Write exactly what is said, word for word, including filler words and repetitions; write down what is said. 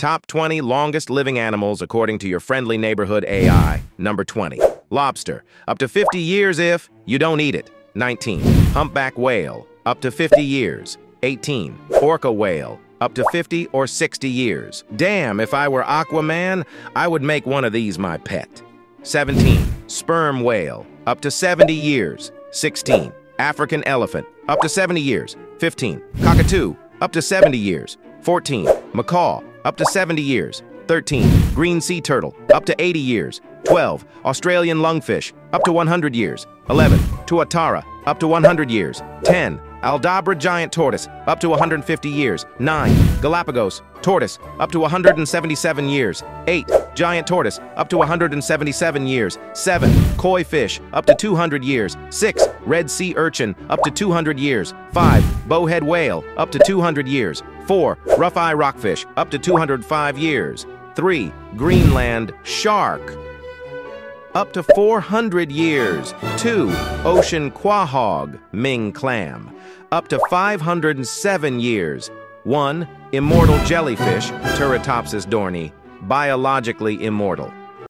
Top twenty longest living animals according to your friendly neighborhood A I. Number twenty, lobster, up to fifty years if you don't eat it. nineteen, humpback whale, up to fifty years. eighteen, orca whale, up to fifty or sixty years. Damn, if I were Aquaman, I would make one of these my pet. seventeen, sperm whale, up to seventy years. sixteen, African elephant, up to seventy years. fifteen, cockatoo, up to seventy years. fourteen, macaw, up to seventy years. thirteen, green sea turtle, up to eighty years. twelve, Australian lungfish, up to one hundred years. eleven, tuatara, up to one hundred years. ten, Aldabra giant tortoise, up to one hundred fifty years. nine, Galapagos tortoise, up to one hundred seventy-seven years. eight, giant tortoise, up to one hundred seventy-seven years. seven, koi fish, up to two hundred years. six, red sea urchin, up to two hundred years. five, bowhead whale, up to two hundred years. four, rough-eye rockfish, up to two hundred five years. three, Greenland shark, up to four hundred years. two, ocean quahog, Ming clam, up to five hundred seven years. one, immortal jellyfish, Turritopsis dohrnii, biologically immortal.